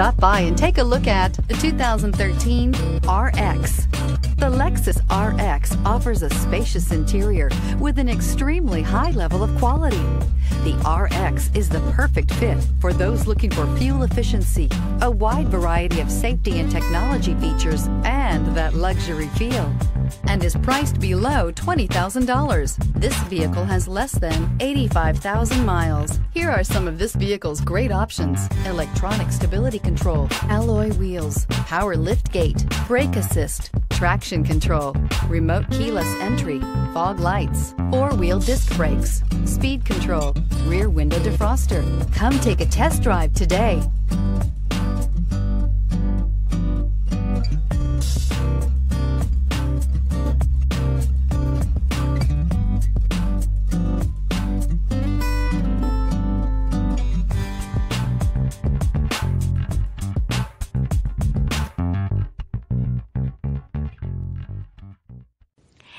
Stop by and take a look at the 2013 RX. The Lexus RX offers a spacious interior with an extremely high level of quality. The RX is the perfect fit for those looking for fuel efficiency, a wide variety of safety and technology features, and that luxury feel, and is priced below $20,000. This vehicle has less than 85,000 miles. Here are some of this vehicle's great options: electronic stability control, alloy wheels, power liftgate, brake assist, traction control, remote keyless entry, fog lights, four-wheel disc brakes, speed control, rear window defroster. Come take a test drive today.